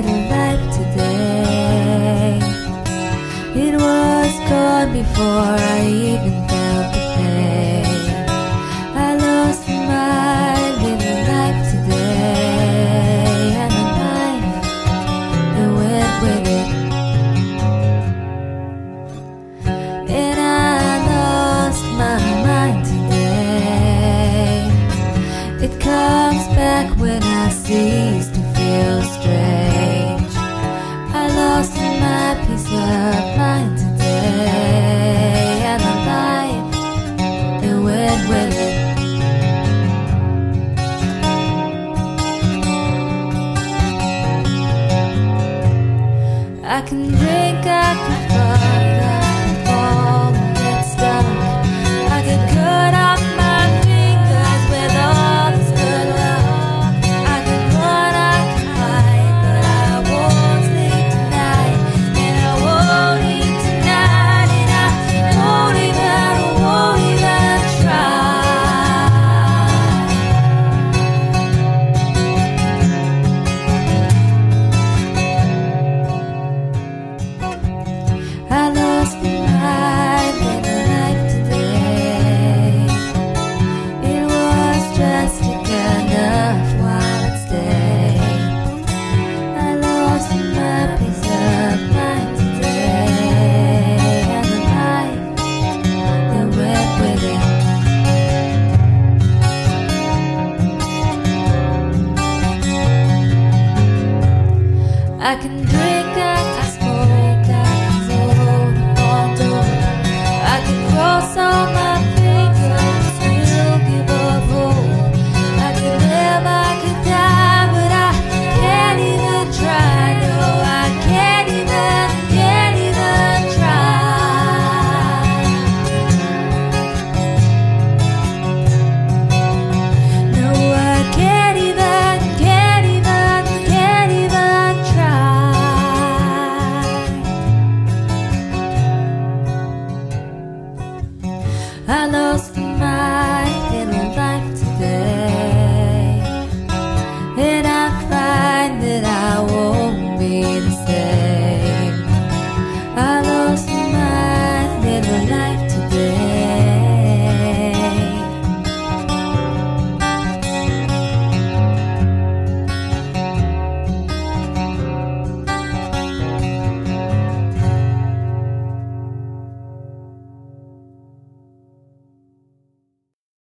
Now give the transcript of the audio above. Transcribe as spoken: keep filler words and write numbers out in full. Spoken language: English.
didn't like today. It was gone before I even felt the pain. I lost my mind, didn't like today. And a knife that went with it. And I lost my mind today. It comes back when I cease to feel strange. I lost my peace of mind today, and my life it went with it. I can drink, I can fight, I can fall and get stuck. I can cut off my fingers with all this good love. I can run, I can hide, but I won't sleep tonight. And I won't eat tonight, and I won't even, won't even try. I lost my mind in a life today. It was drastic enough while it stayed. I lost my peace of mind today, and the life that went with it. I can dream.